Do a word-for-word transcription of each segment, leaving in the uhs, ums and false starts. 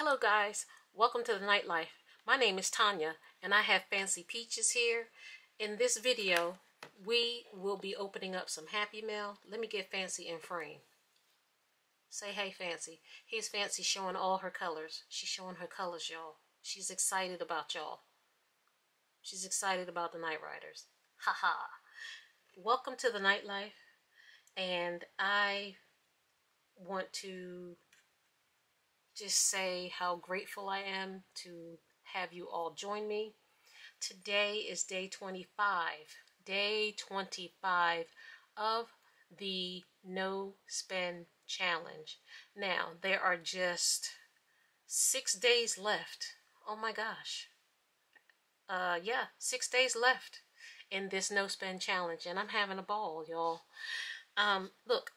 Hello guys, welcome to the nightlife. My name is Tanya and I have Fancy Peaches here. In this video we will be opening up some Happy Mail. Let me get Fancy in frame. Say hey Fancy. Here's Fancy showing all her colors. She's showing her colors, y'all. She's excited about y'all. She's excited about the Night Riders. Haha. Welcome to the nightlife, and I want to just say how grateful I am to have you all join me. Today is day twenty-five, day twenty-five of the No Spend Challenge. Now, there are just six days left. Oh my gosh. Uh, yeah, six days left in this No Spend Challenge, and I'm having a ball, y'all. Um, look,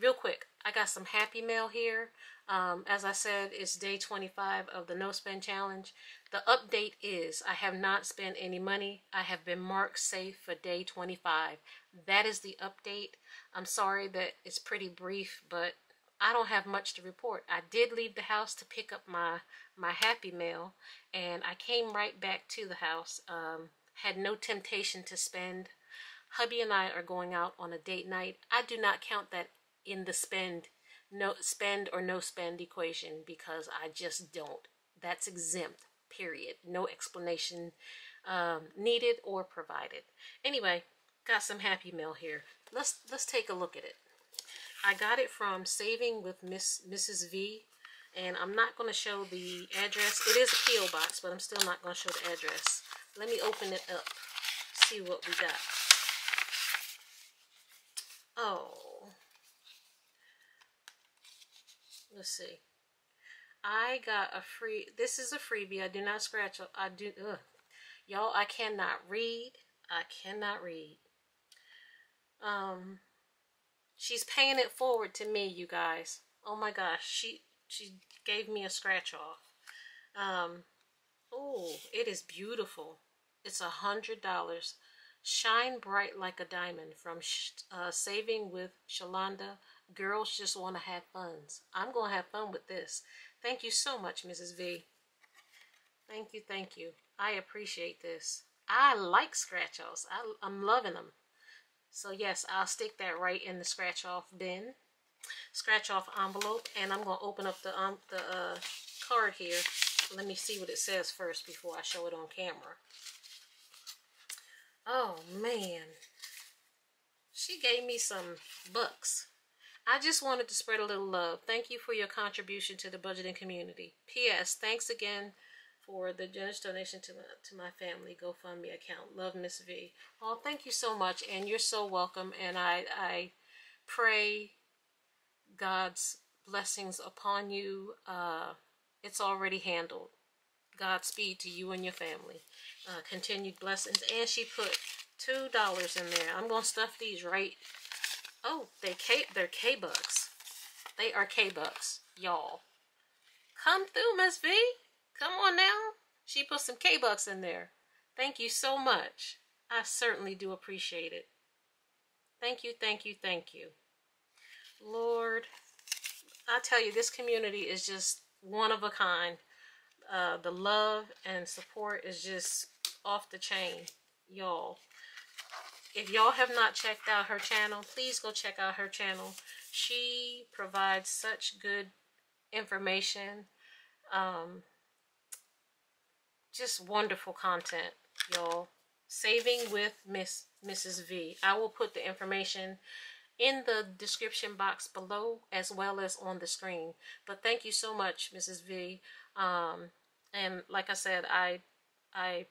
real quick, I got some Happy Mail here. Um, as I said, it's day twenty-five of the No Spend Challenge. The update is I have not spent any money. I have been marked safe for day twenty-five. That is the update. I'm sorry that it's pretty brief, but I don't have much to report. I did leave the house to pick up my, my Happy Mail, and I came right back to the house. Um, had no temptation to spend. Hubby and I are going out on a date night. I do not count that in the spend No spend or no spend equation because I just don't. That's exempt, period. No explanation um, needed or provided. Anyway, got some Happy Mail here. Let's let's take a look at it. I got it from Saving with Miss Missus V, and I'm not going to show the address. It is a P O box, but I'm still not going to show the address. Let me open it up, see what we got. Oh. Let's see. I got a free, this is a freebie. I do not scratch. I do, ugh. Y'all, I cannot read. I cannot read. Um, she's paying it forward to me, you guys. Oh my gosh. She, she gave me a scratch off. Um, oh, it is beautiful. It's a hundred dollars. Shine bright like a diamond from uh, Saving with Shalanda. Girls just want to have fun. I'm going to have fun with this. Thank you so much, Missus V. Thank you, thank you. I appreciate this. I like scratch-offs. I, I'm loving them. So, yes, I'll stick that right in the scratch-off bin. Scratch-off envelope. And I'm going to open up the, um, the uh, card here. Let me see what it says first before I show it on camera. Oh, man. She gave me some bucks. I just wanted to spread a little love. Thank you for your contribution to the budgeting community. P S. Thanks again for the generous donation to my, to my family GoFundMe account. Love, Miss V. Oh, thank you so much, and you're so welcome. And I, I pray God's blessings upon you. Uh, it's already handled. Godspeed to you and your family. Uh, continued blessings. And she put two dollars in there. I'm going to stuff these right. Oh, they K, they're K-Bucks. They are K-Bucks, y'all. Come through, Miss V. Come on now. She put some K-Bucks in there. Thank you so much. I certainly do appreciate it. Thank you, thank you, thank you. Lord, I tell you, this community is just one of a kind. Uh, the love and support is just off the chain, y'all. If y'all have not checked out her channel, please go check out her channel. She provides such good information. Um, just wonderful content, y'all. Saving with Miss Missus V. I will put the information in the description box below as well as on the screen. But thank you so much, Missus V. Um, and like I said, I, I,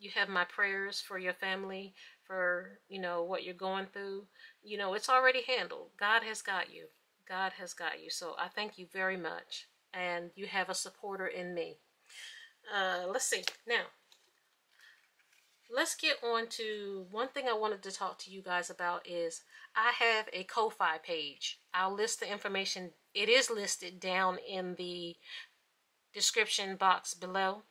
you have my prayers for your family, for, you know, what you're going through. You know, it's already handled. God has got you. God has got you. So I thank you very much. And you have a supporter in me. Uh, let's see. Now, let's get on to one thing I wanted to talk to you guys about is I have a Ko-Fi page. I'll list the information. It is listed down in the description box below.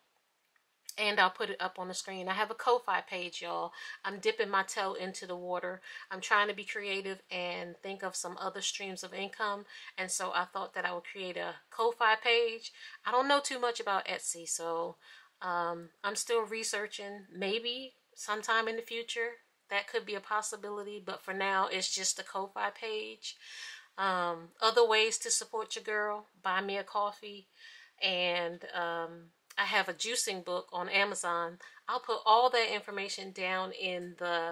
and I'll put it up on the screen. I have a Ko-Fi page, y'all. I'm dipping my toe into the water. I'm trying to be creative and think of some other streams of income, and so I thought that I would create a Ko-Fi page. I don't know too much about Etsy, so um, I'm still researching. Maybe sometime in the future that could be a possibility, but for now it's just a Ko-Fi page. Um, other ways to support your girl: buy me a coffee, and um, I have a juicing book on Amazon. I'll put all that information down in the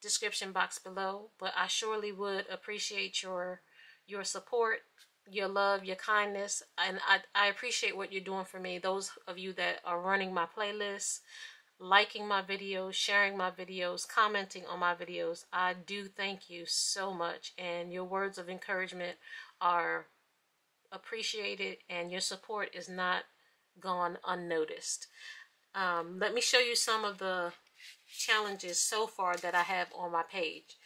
description box below, but I surely would appreciate your your support, your love, your kindness, and I, I appreciate what you're doing for me. Those of you that are running my playlists, liking my videos, sharing my videos, commenting on my videos, I do thank you so much, and your words of encouragement are appreciated, and your support is not gone unnoticed. Um, let me show you some of the challenges so far that I have on my page.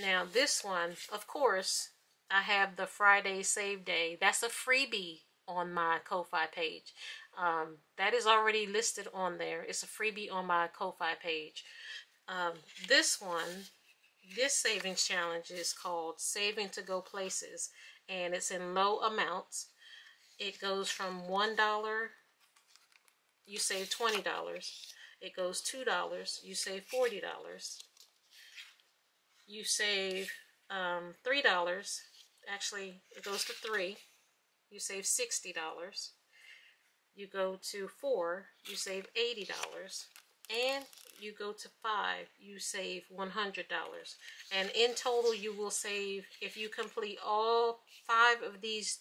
Now this one, of course, I have the Friday Save Day. That's a freebie on my Ko-Fi page. Um, that is already listed on there. It's a freebie on my Ko-Fi page. Um, this one, this savings challenge is called Saving to Go Places, and it's in low amounts. It goes from one dollar, you save twenty dollars. It goes two dollars, you save forty dollars. You save um, three dollars, actually it goes to three, you save sixty dollars. You go to four, you save eighty dollars, and you go to five, you save one hundred dollars. And in total, you will save, if you complete all five of these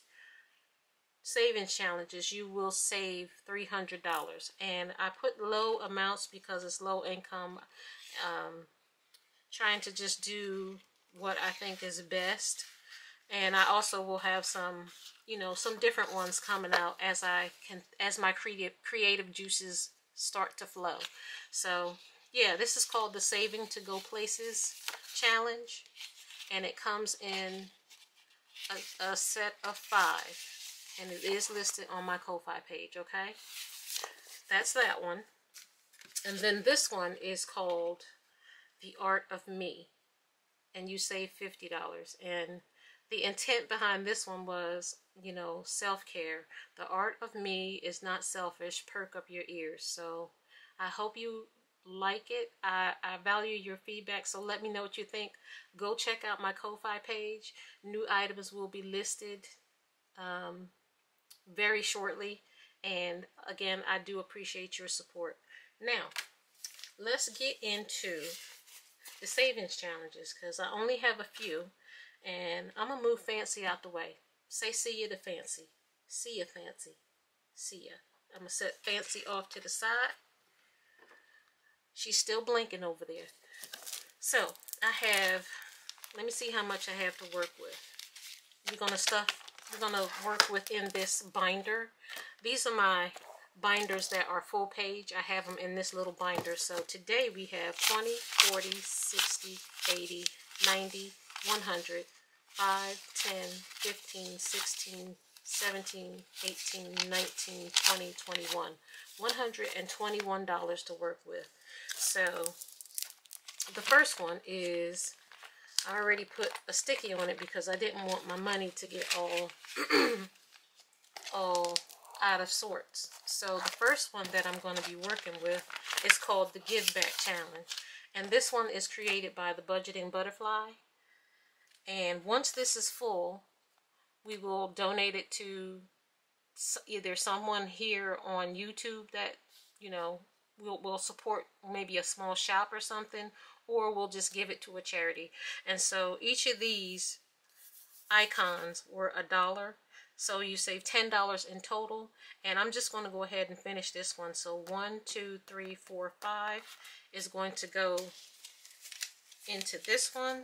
savings challenges, you will save three hundred dollars. And I put low amounts because it's low income, um, trying to just do what I think is best. And I also will have some, you know, some different ones coming out as I can, as my creative creative juices start to flow. So yeah, this is called the Saving to Go Places challenge, and it comes in a, a set of five, and it is listed on my Ko-Fi page. Okay, that's that one. And then this one is called The Art of Me, and you save fifty dollars. And the intent behind this one was, you know, self-care. The art of me is not selfish. Perk up your ears. So I hope you like it. I, I value your feedback, so let me know what you think. Go check out my Ko-Fi page. New items will be listed um, very shortly. And again, I do appreciate your support. Now, let's get into the savings challenges, because I only have a few. And I'm going to move Fancy out the way. Say see ya to Fancy. See ya, Fancy. See ya. I'm going to set Fancy off to the side. She's still blinking over there. So, I have, let me see how much I have to work with. We're going to stuff, we're going to work within this binder. These are my binders that are full page. I have them in this little binder. So, today we have twenty, forty, sixty, eighty, ninety, one hundred, five, ten, fifteen, sixteen, seventeen, eighteen, nineteen, twenty, twenty-one. one hundred twenty-one dollars to work with. So the first one is, I already put a sticky on it because I didn't want my money to get all, all out of sorts. So the first one that I'm going to be working with is called the Give Back Challenge. And this one is created by the Budgeting Butterfly. And once this is full, we will donate it to either someone here on YouTube that, you know, we'll, we'll support, maybe a small shop or something, or we'll just give it to a charity. And so each of these icons were a dollar. So you save ten dollars in total. And I'm just going to go ahead and finish this one. So one, two, three, four, five is going to go into this one.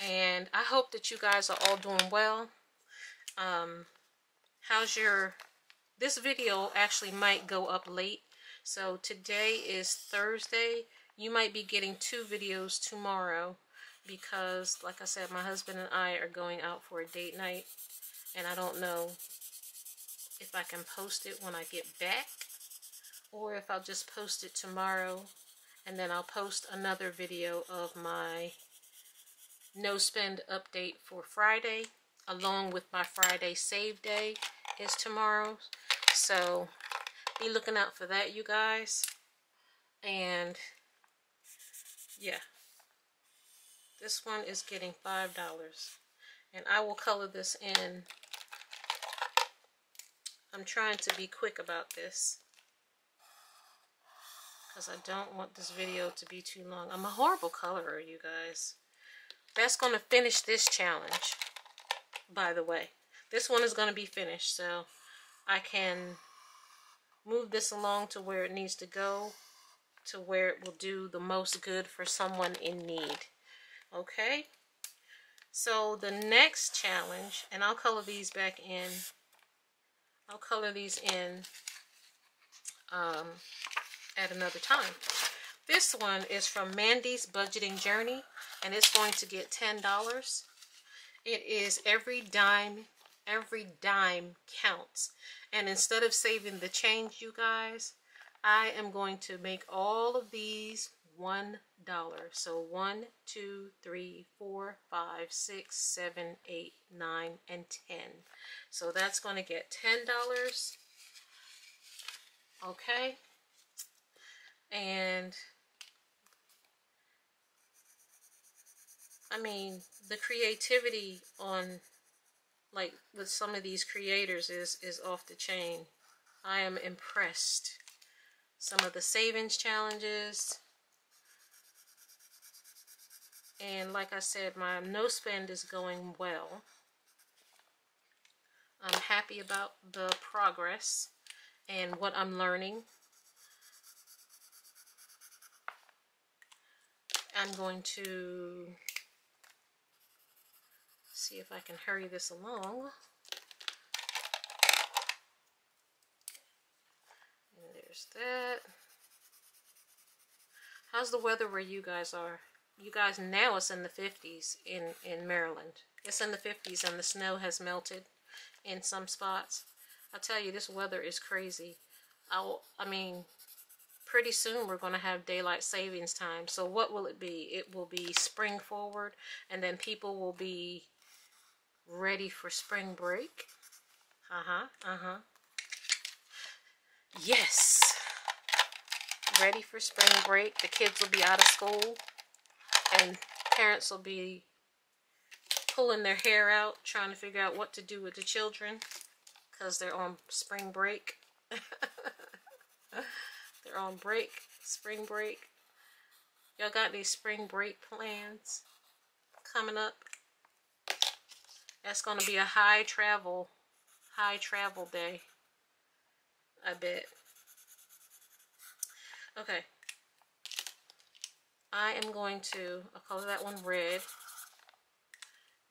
And I hope that you guys are all doing well. Um, how's your, this video actually might go up late. So today is Thursday. You might be getting two videos tomorrow because, like I said, my husband and I are going out for a date night. And I don't know if I can post it when I get back, or if I'll just post it tomorrow, and then I'll post another video of my no spend update for Friday, along with my Friday save day is tomorrow. So be looking out for that, you guys. And yeah, this one is getting five dollars, and I will color this in. I'm trying to be quick about this because I don't want this video to be too long. I'm a horrible colorer, you guys. That's going to finish this challenge, by the way. This one is going to be finished, so I can move this along to where it needs to go, to where it will do the most good for someone in need. Okay? So the next challenge, and I'll color these back in. I'll color these in um, at another time. This one is from Mandy's Budgeting Journey, and it's going to get ten dollars. It is every dime, every dime counts. And instead of saving the change, you guys, I am going to make all of these one dollar. So one, two, three, four, five, six, seven, eight, nine, and ten. So that's going to get ten dollars. Okay. And I mean, the creativity on, like, with some of these creators is is off the chain. I am impressed. Some of the savings challenges, and like I said, my no spend is going well. I'm happy about the progress and what I'm learning. I'm going to see if I can hurry this along. And there's that. How's the weather where you guys are? You guys, now it's in the fifties in, in Maryland. It's in the fifties, and the snow has melted in some spots. I tell you, this weather is crazy. I'll, I mean, pretty soon we're going to have daylight savings time. So what will it be? It will be spring forward, and then people will be ready for spring break. Uh-huh, uh-huh. Yes! Ready for spring break. The kids will be out of school, and parents will be pulling their hair out, trying to figure out what to do with the children, because they're on spring break. They're on break, spring break. Y'all got these spring break plans coming up? That's going to be a high travel, high travel day, I bet. Okay. I am going to, I'll color that one red,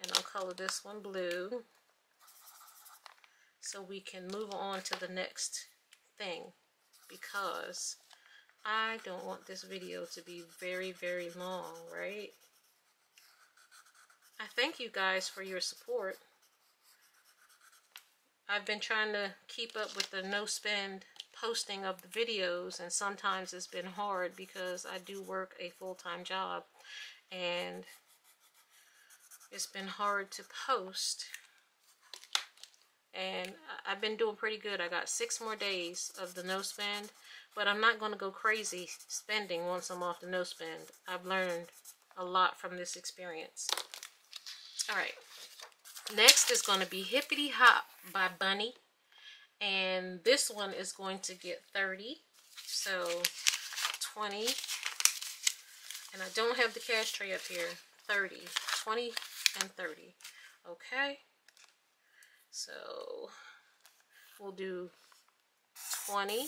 and I'll color this one blue, so we can move on to the next thing, because I don't want this video to be very, very long, right? I thank you guys for your support. I've been trying to keep up with the no spend posting of the videos, and sometimes it's been hard because I do work a full-time job, and it's been hard to post. And I've been doing pretty good. I got six more days of the no spend, but I'm not going to go crazy spending once I'm off the no spend. I've learned a lot from this experience. Alright, next is going to be Hippity Hop by Bunny. And this one is going to get thirty, so twenty, and I don't have the cash tray up here, thirty, twenty, and thirty, okay? So we'll do twenty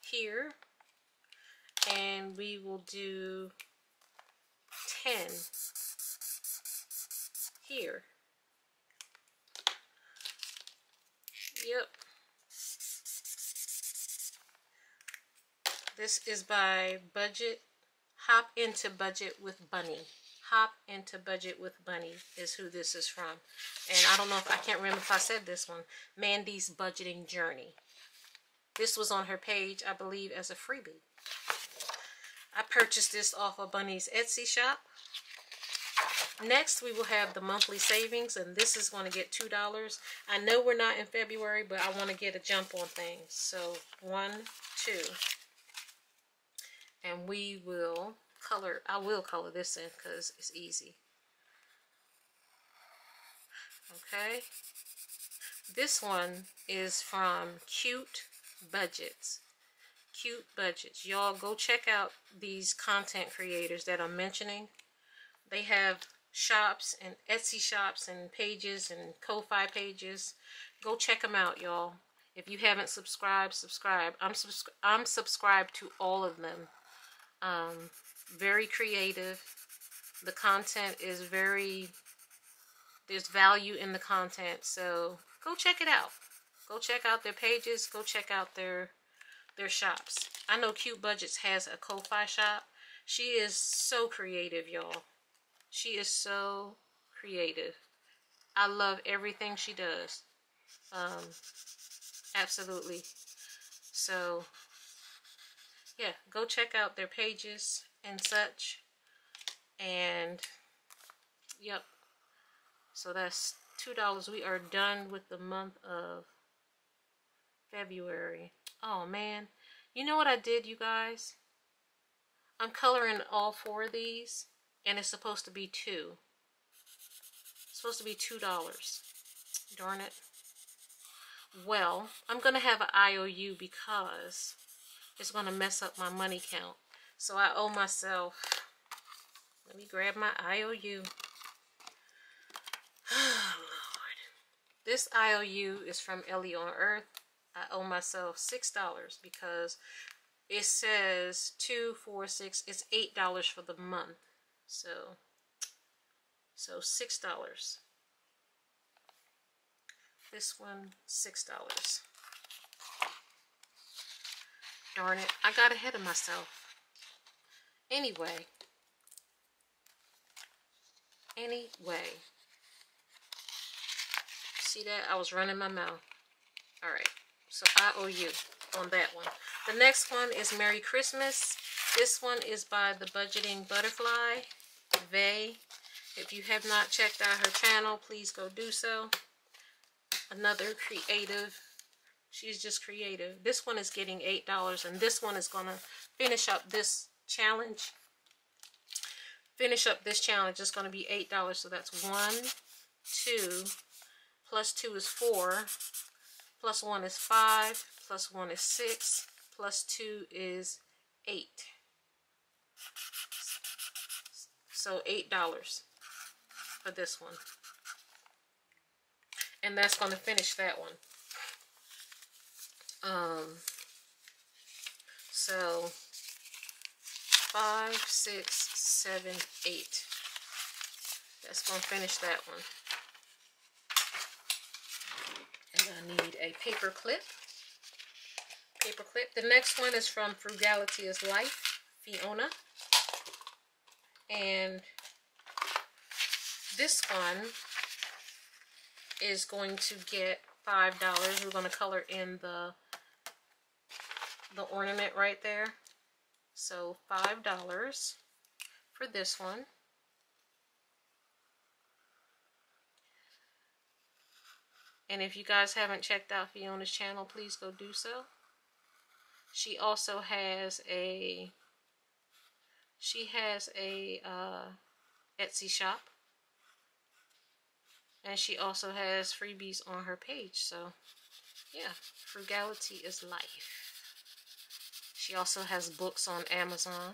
here, and we will do ten here. Yep. This is by Budget. Hop into Budget with Bunny. Hop into Budget with Bunny is who this is from. and I don't know if I can't remember if I said this one, Mandy's Budgeting Journey. This was on her page, I believe, as a freebie. I purchased this off of Bunny's Etsy shop. Next, we will have the monthly savings, and this is going to get two dollars. I know we're not in February, but I want to get a jump on things. So, one, two. And we will color, I will color this in because it's easy. Okay. This one is from Cute Budgets. Cute Budgets. Y'all go check out these content creators that I'm mentioning. They have shops and Etsy shops and pages and Ko-Fi pages. Go check them out, y'all. If you haven't subscribed, subscribe. I'm subs I'm subscribed to all of them. Um, very creative. The content is very, there's value in the content, so go check it out. Go check out their pages. Go check out their their shops. I know Cute Budgets has a Ko-Fi shop. She is so creative, y'all. She is so creative. I love everything she does. Um, absolutely. So, yeah, go check out their pages and such. And, yep. So that's two dollars. We are done with the month of February. Oh, man. You know what I did, you guys? I'm coloring all four of these. And it's supposed to be two. It's supposed to be two dollars. Darn it. Well, I'm gonna have an I O U because it's gonna mess up my money count. So I owe myself. Let me grab my I O U. Oh Lord. This I O U is from Ellie on Earth. I owe myself six dollars because it says two, four, six. It's eight dollars for the month. So, so six dollars. This one, six dollars. Darn it, I got ahead of myself. Anyway, anyway. See that? I was running my mouth. All right, so I owe you on that one. The next one is Merry Christmas. This one is by the Budgeting Butterfly, V. If you have not checked out her channel, please go do so. Another creative. She's just creative. This one is getting eight dollars, and this one is going to finish up this challenge. Finish up this challenge. It's going to be eight dollars, so that's one, two, plus two is four, plus one is five, plus one is six, plus two is eight. So eight dollars for this one. And that's going to finish that one. Um, so five, six, seven, eight. That's going to finish that one. And I need a paper clip. Paper clip. The next one is from Frugality Is Life, Fiona. And this one is going to get five dollars. We're going to color in the, the ornament right there. So five dollars for this one. And if you guys haven't checked out Fiona's channel, please go do so. She also has a She has a uh, Etsy shop, and she also has freebies on her page, so yeah, Frugality Is Life. She also has books on Amazon.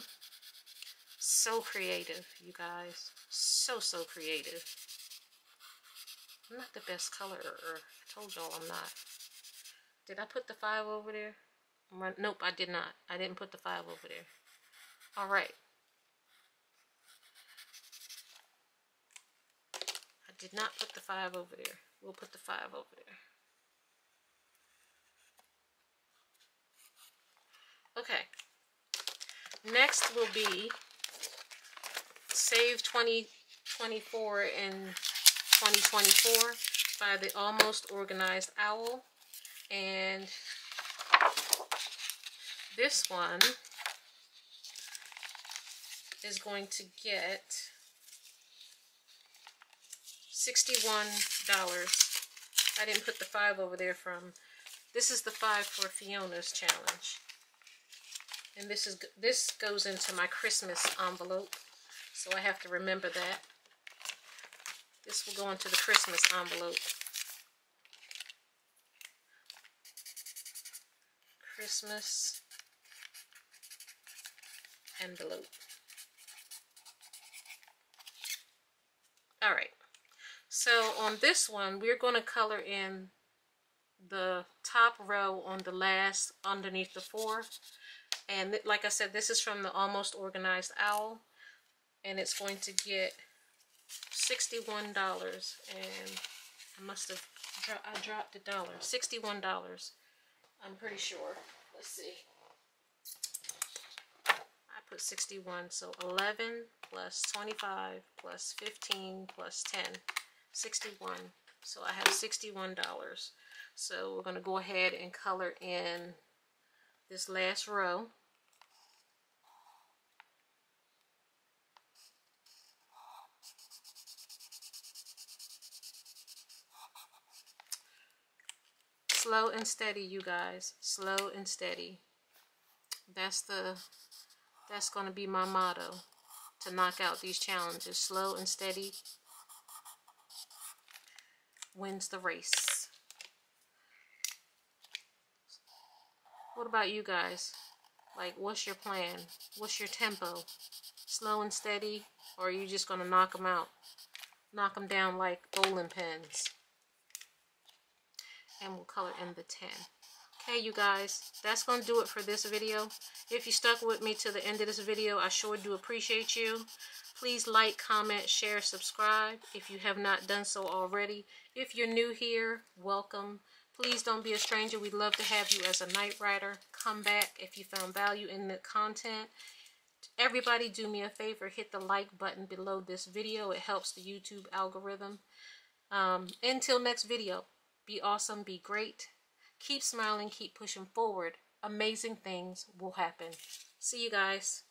So creative, you guys. So, so creative. I'm not the best colorer. I told y'all I'm not. Did I put the five over there? My, nope, I did not. I didn't put the five over there. All right. Did not put the five over there. We'll put the five over there. Okay. Next will be Save twenty twenty-four and twenty twenty-four. by the Almost Organized Owl. And this one is going to get sixty-one dollars. I didn't put the five over there from. This is the five for Fiona's challenge. And this is this goes into my Christmas envelope. So I have to remember that. This will go into the Christmas envelope. Christmas envelope. All right. So on this one, we're going to color in the top row on the last underneath the four. And like I said, this is from the Almost Organized Owl. And it's going to get sixty-one dollars. And I must have dro I dropped a dollar. sixty-one dollars. I'm pretty sure. Let's see. I put sixty-one. So eleven plus twenty-five plus fifteen plus ten. sixty-one. So I have sixty-one dollars. So we're going to go ahead and color in this last row. Slow and steady, you guys. Slow and steady. That's the that's going to be my motto to knock out these challenges. Slow and steady wins the race. What about you guys? Like, what's your plan? What's your tempo? Slow and steady, or are you just gonna knock them out? Knock them down like bowling pins. And we'll color in the ten. Okay, you guys, that's gonna do it for this video. If you stuck with me to the end of this video, I sure do appreciate you. Please like, comment, share, subscribe if you have not done so already. If you're new here, welcome. Please don't be a stranger. We'd love to have you as a night rider. Come back if you found value in the content. Everybody do me a favor. Hit the like button below this video. It helps the YouTube algorithm. Um, until next video, be awesome, be great. Keep smiling, keep pushing forward. Amazing things will happen. See you guys.